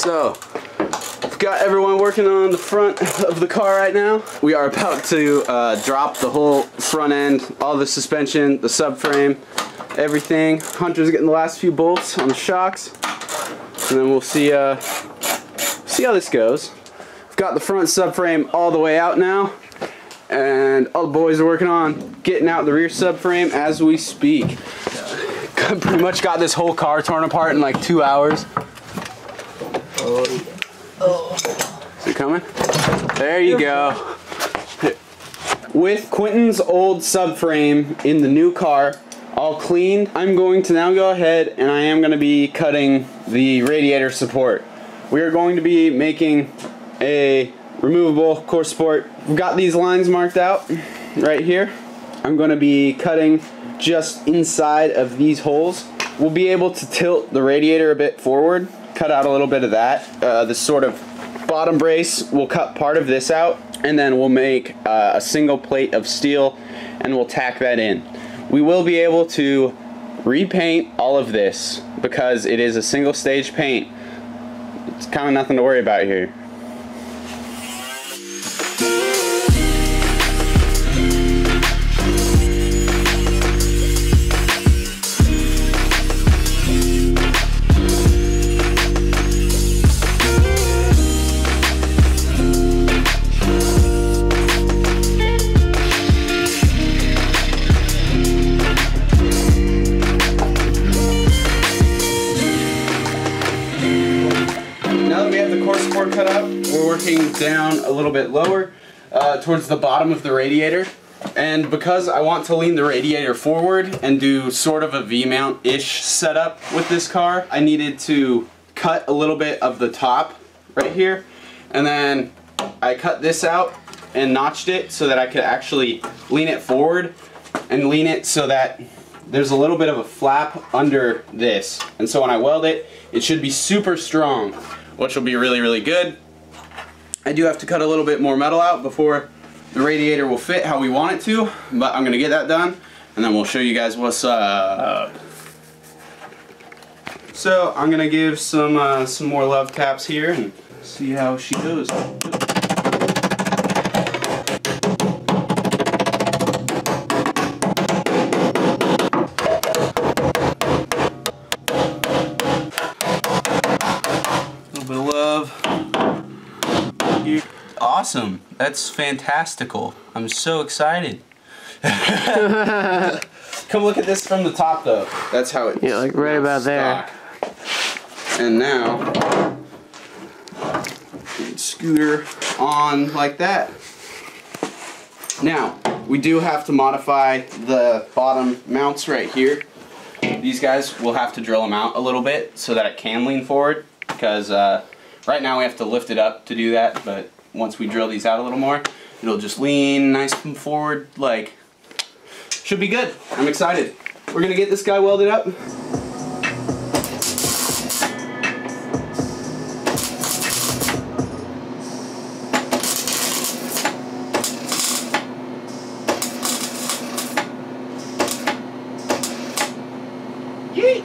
So we've got everyone working on the front of the car right now. We are about to drop the whole front end, all the suspension, the subframe, everything. Hunter's getting the last few bolts on the shocks, and then we'll see how this goes. We've got the front subframe all the way out now, and all the boys are working on getting out the rear subframe as we speak. Pretty much got this whole car torn apart in like 2 hours. Oh. Is it coming? There you go. With Quentin's old subframe in the new car all cleaned, I'm going to now go ahead and I am going to be cutting the radiator support. We are going to be making a removable core support. We've got these lines marked out right here. I'm going to be cutting just inside of these holes. We'll be able to tilt the radiator a bit forward, cut out a little bit of that. This sort of bottom brace, we'll cut part of this out, and then we'll make a single plate of steel and we'll tack that in. We will be able to repaint all of this because it is a single stage paint. It's kind of nothing to worry about here. Down a little bit lower towards the bottom of the radiator, and because I want to lean the radiator forward and do sort of a V-mount-ish setup with this car, I needed to cut a little bit of the top right here, and then I cut this out and notched it so that I could actually lean it forward and lean it so that there's a little bit of a flap under this, and so when I weld it, it should be super strong, which will be really, really good. I do have to cut a little bit more metal out before the radiator will fit how we want it to, but I'm going to get that done and then we'll show you guys what's up. So I'm going to give some more love taps here and see how she goes. Awesome. That's fantastical. I'm so excited. Come look at this from the top though. That's how it is. Yeah, like right about stock there. And now, scooter on like that. Now, we do have to modify the bottom mounts right here. These guys, we'll have to drill them out a little bit so that it can lean forward, because right now we have to lift it up to do that, but once we drill these out a little more, it'll just lean nice and forward, like, should be good. I'm excited. We're gonna get this guy welded up. Yeet!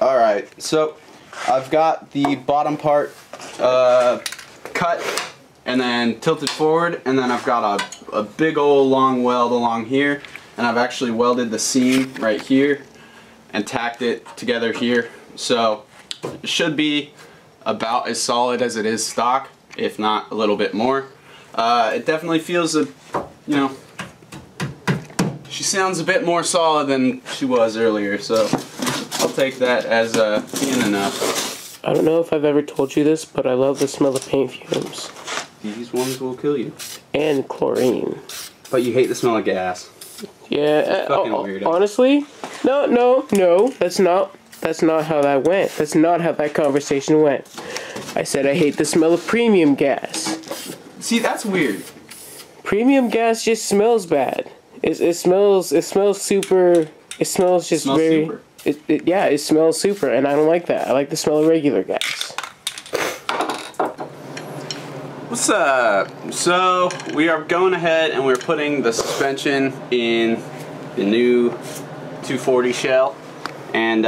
All right, so I've got the bottom part cut and then tilted forward, and then I've got a big old long weld along here, and I've actually welded the seam right here and tacked it together here, so it should be about as solid as it is stock, if not a little bit more. It definitely feels a, you know, she sounds a bit more solid than she was earlier, so I'll take that as being enough. I don't know if I've ever told you this, but I love the smell of paint fumes. These ones will kill you. And chlorine. But you hate the smell of gas. Yeah, fucking weirdo. Honestly, no, that's not how that went. That's not how that conversation went. I said I hate the smell of premium gas. See, that's weird. Premium gas just smells bad. It smells super. Yeah, it smells super, and I don't like that. I like the smell of regular gas. What's up? So, we are going ahead and we're putting the suspension in the new 240 shell. And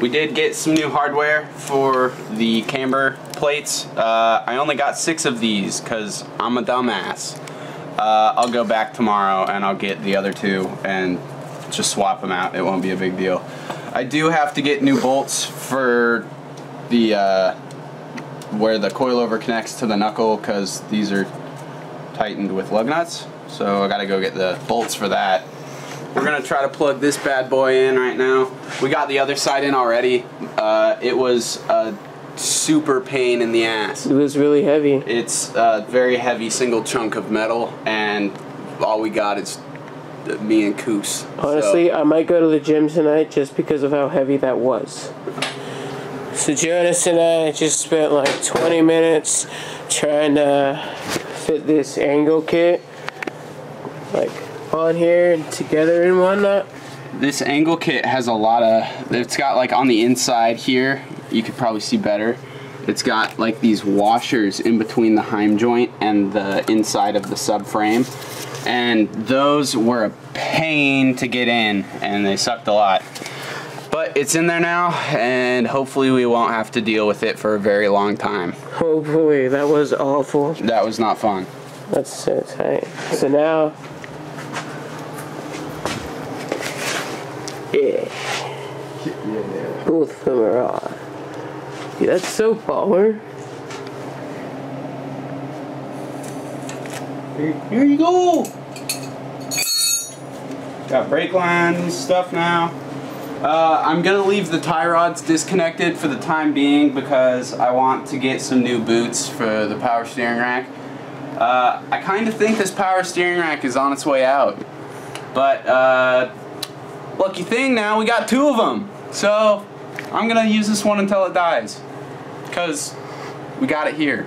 We did get some new hardware for the camber plates. I only got 6 of these because I'm a dumbass. I'll go back tomorrow and I'll get the other 2 and just swap them out. It won't be a big deal. I do have to get new bolts for the where the coilover connects to the knuckle, because these are tightened with lug nuts. So I gotta go get the bolts for that. We're gonna try to plug this bad boy in right now. We got the other side in already. It was a super pain in the ass. It was really heavy. It's a very heavy single chunk of metal, and all we got is me and Coose. Honestly, so I might go to the gym tonight just because of how heavy that was. So Jonas and I just spent like 20 minutes trying to fit this angle kit like on here and together and whatnot. This angle kit has a lot of, it's got like on the inside here, you could probably see better, it's got like these washers in between the heim joint and the inside of the subframe, and those were a pain to get in and they sucked a lot. But it's in there now, and hopefully we won't have to deal with it for a very long time. Hopefully. That was awful. That was not fun. That's so tight. So now, yeah. Both of them are on. Dude, that's so baller. Here you go. Got brake lines stuff now. I'm gonna leave the tie rods disconnected for the time being because I want to get some new boots for the power steering rack. I kind of think this power steering rack is on its way out, but lucky thing, now we got 2 of them. So I'm gonna use this one until it dies because we got it here.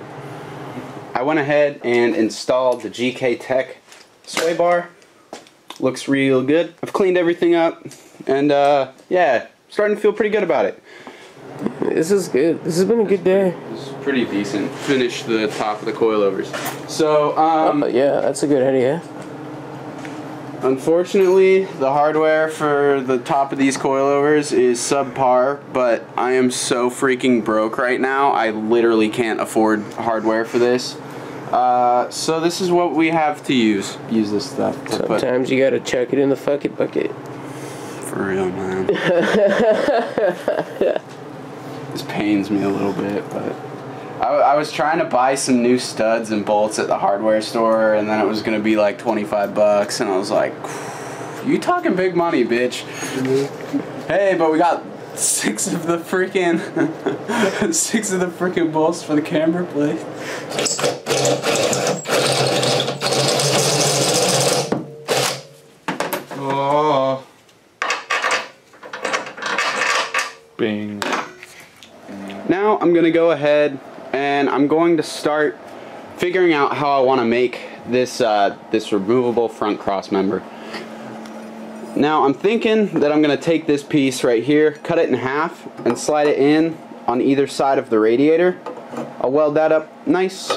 I went ahead and installed the GK Tech sway bar. Looks real good. I've cleaned everything up, and yeah, starting to feel pretty good about it. This is good. This has been a good day. This is pretty decent. Finish the top of the coilovers. So, yeah, that's a good idea. Unfortunately, the hardware for the top of these coilovers is subpar, but I am so freaking broke right now. I literally can't afford hardware for this. So this is what we have to use. Use this stuff. Sometimes you gotta chuck it in the fuck it bucket. For real, man. This pains me a little bit, but I was trying to buy some new studs and bolts at the hardware store, and then it was gonna be like 25 bucks, and I was like, "You talking big money, bitch?" Hey, but we got 6 of the freaking bolts for the camber plate. Oh. Bing. Now I'm gonna go ahead and I'm going to start figuring out how I want to make this this removable front cross member. Now I'm thinking that I'm gonna take this piece right here, cut it in half, and slide it in on either side of the radiator. I'll weld that up nice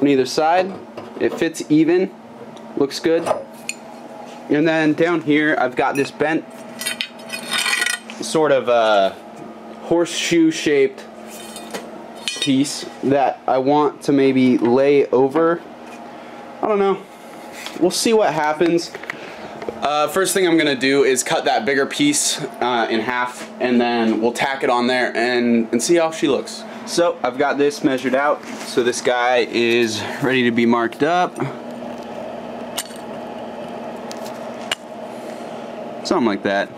on either side. It fits even, looks good. And then down here I've got this bent sort of horseshoe shaped piece that I want to maybe lay over. I don't know, we'll see what happens. First thing I'm gonna do is cut that bigger piece in half, and then we'll tack it on there and see how she looks. So I've got this measured out, so this guy is ready to be marked up. Something like that.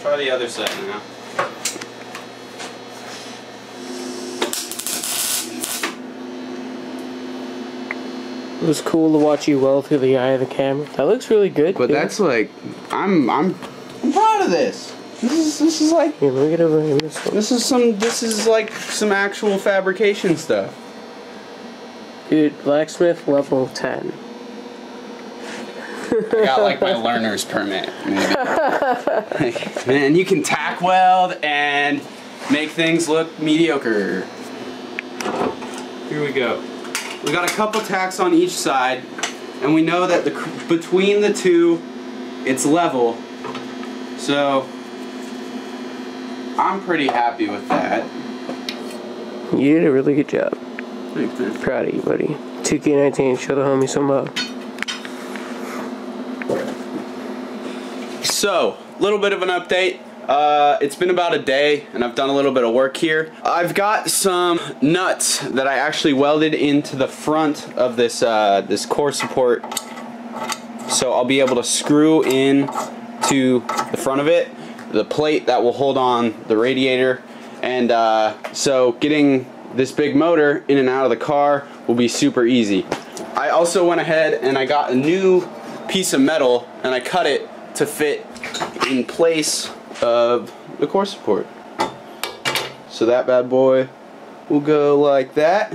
Try the other side now. It was cool to watch you weld through the eye of the camera. That looks really good. But dude, that's like, I'm proud of this. This is like, here, let me get over here. This is like some actual fabrication stuff. Dude, blacksmith level 10. I got like my learner's permit. Maybe. Like, man, you can tack weld and make things look mediocre. Here we go. We got a couple tacks on each side, and we know that between the two, it's level, so I'm pretty happy with that. You did a really good job. Thanks, man. Proud of you, buddy. 2K19, show the homie some love. So, a little bit of an update. It's been about a day and I've done a little bit of work here. I've got some nuts that I actually welded into the front of this this core support, so I'll be able to screw in to the front of it the plate that will hold on the radiator, and so getting this big motor in and out of the car will be super easy. I also went ahead and I got a new piece of metal and I cut it to fit in place of the core support. So that bad boy will go like that,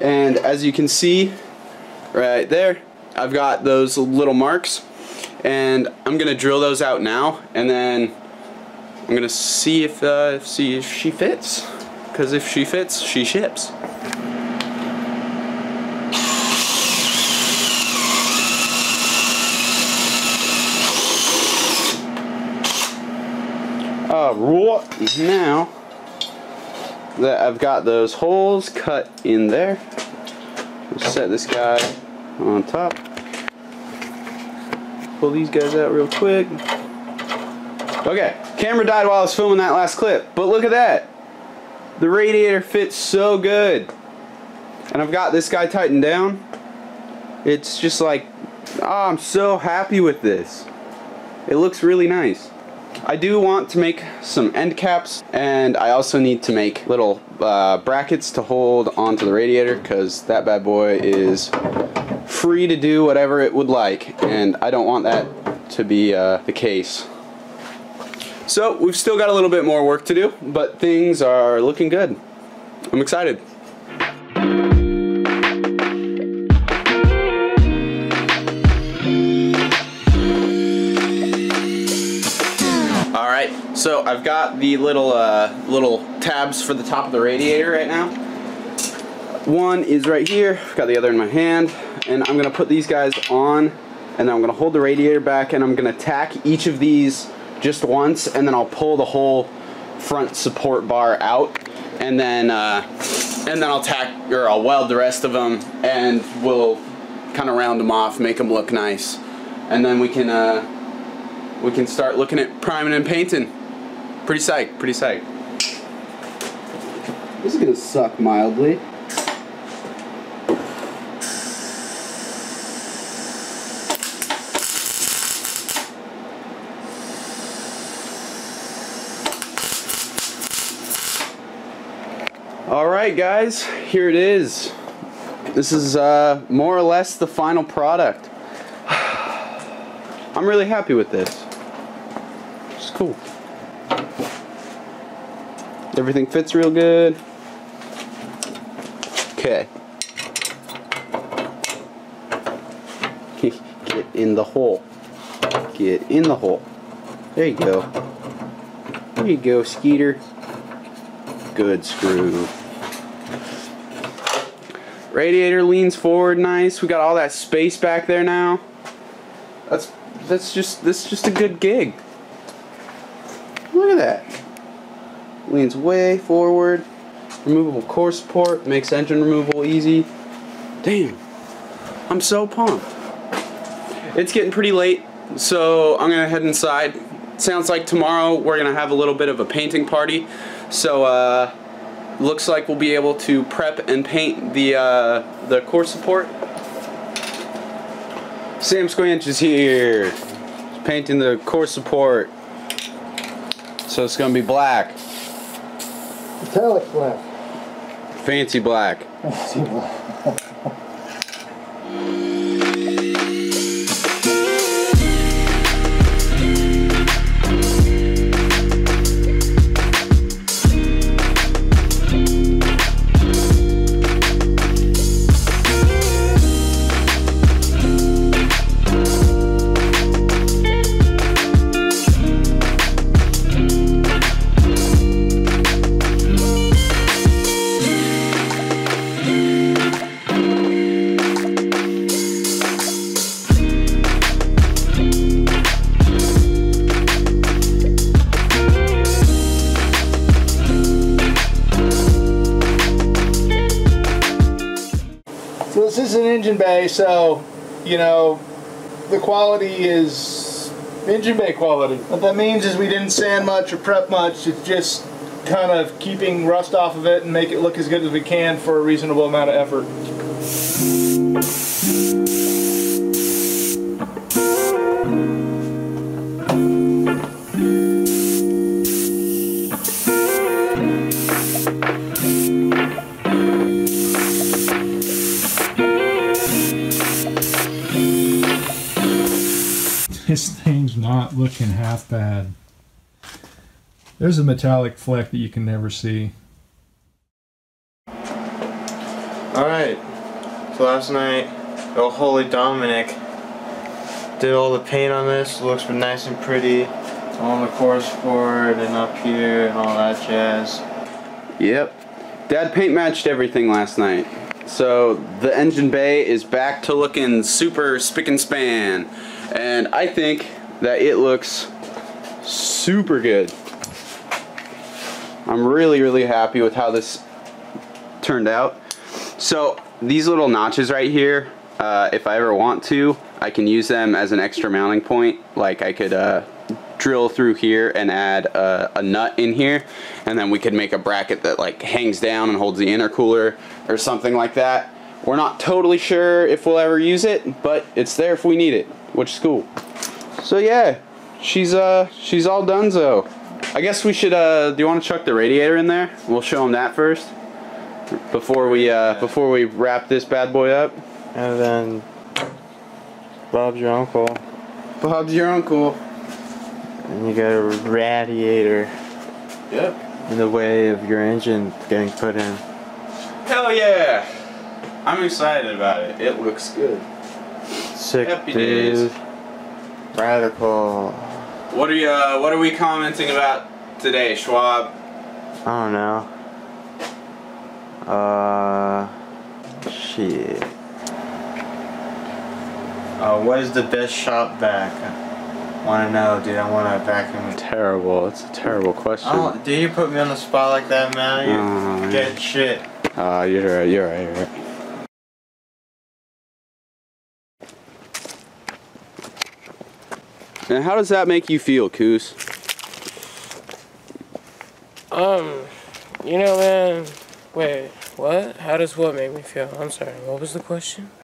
and as you can see right there, I've got those little marks and I'm gonna drill those out now, and then I'm gonna see if she fits, because if she fits, she ships. Right now that I've got those holes cut in there, we'll set this guy on top, pull these guys out real quick. Okay, camera died while I was filming that last clip, but look at that, the radiator fits so good, and I've got this guy tightened down. It's just like, oh, I'm so happy with this. It looks really nice. I do want to make some end caps, and I also need to make little brackets to hold onto the radiator, because that bad boy is free to do whatever it would like, and I don't want that to be the case. So we've still got a little bit more work to do, but things are looking good. I'm excited. So I've got the little little tabs for the top of the radiator right now. One is right here, I've got the other in my hand, and I'm gonna put these guys on, and then I'm gonna hold the radiator back, and I'm gonna tack each of these just once, and then I'll pull the whole front support bar out, and then I'll tack, or I'll weld the rest of them, and we'll kind of round them off, make them look nice, and then we can start looking at priming and painting. Pretty psyched, pretty psyched. This is gonna suck mildly. Alright guys, here it is. This is more or less the final product. I'm really happy with this. It's cool. Everything fits real good. Okay. Get in the hole. Get in the hole. There you go. There you go, Skeeter. Good screw. Radiator leans forward nice. We got all that space back there now. That's just a good gig. Look at that. Leans way forward. Removable core support. Makes engine removal easy. Damn. I'm so pumped. It's getting pretty late, so I'm going to head inside. Sounds like tomorrow we're going to have a little bit of a painting party. So, looks like we'll be able to prep and paint the core support. Sam Squanch is here. He's painting the core support. So it's going to be black. Metallic black. Fancy black. Fancy black. So this is an engine bay, so, you know, the quality is engine bay quality. What that means is we didn't sand much or prep much. It's just kind of keeping rust off of it and make it look as good as we can for a reasonable amount of effort. This thing's not looking half bad. There's a metallic fleck that you can never see. Alright, so last night, oh holy Dominic, did all the paint on this. Looks nice and pretty on the course board and up here and all that jazz. Yep, Dad paint matched everything last night. So the engine bay is back to looking super spick and span. And I think that it looks super good. I'm really happy with how this turned out. So these little notches right here, if I ever want to, I can use them as an extra mounting point. Like I could drill through here and add a nut in here, and then we could make a bracket that like hangs down and holds the intercooler or something like that. We're not totally sure if we'll ever use it, but it's there if we need it, which is cool. So yeah, she's all donezo. I guess we should do you want to chuck the radiator in there? We'll show them that first before we wrap this bad boy up. And then Bob's your uncle. Bob's your uncle. And you got a radiator. Yep. In the way of your engine getting put in. Hell yeah! I'm excited about it. It looks good. Sick, happy dude. Days. Radical. What are we commenting about today, Schwab? I don't know. Shit. What is the best shop vac? I wanna know, dude. I wanna vacuum. Terrible. It's a terrible question. Oh, dude, you put me on the spot like that, man. You forget shit. You're right. You're right. And how does that make you feel, Coose? You know, man, wait, what? How does what make me feel? I'm sorry, what was the question?